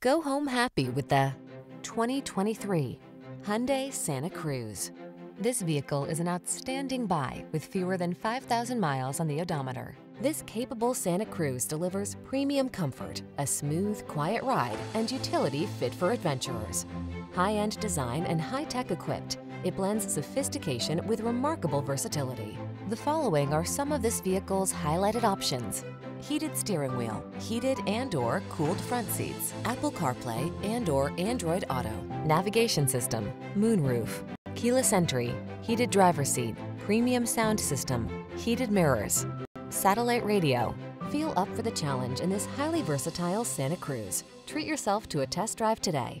Go home happy with the 2023 Hyundai Santa Cruz. This vehicle is an outstanding buy with fewer than 5,000 miles on the odometer. This capable Santa Cruz delivers premium comfort, a smooth, quiet ride, and utility fit for adventurers. High-end design and high-tech equipped, it blends sophistication with remarkable versatility. The following are some of this vehicle's highlighted options: heated steering wheel, heated and/or cooled front seats, Apple CarPlay and/or Android Auto, navigation system, moonroof, keyless entry, heated driver's seat, premium sound system, heated mirrors, satellite radio. Feel up for the challenge in this highly versatile Santa Cruz. Treat yourself to a test drive today.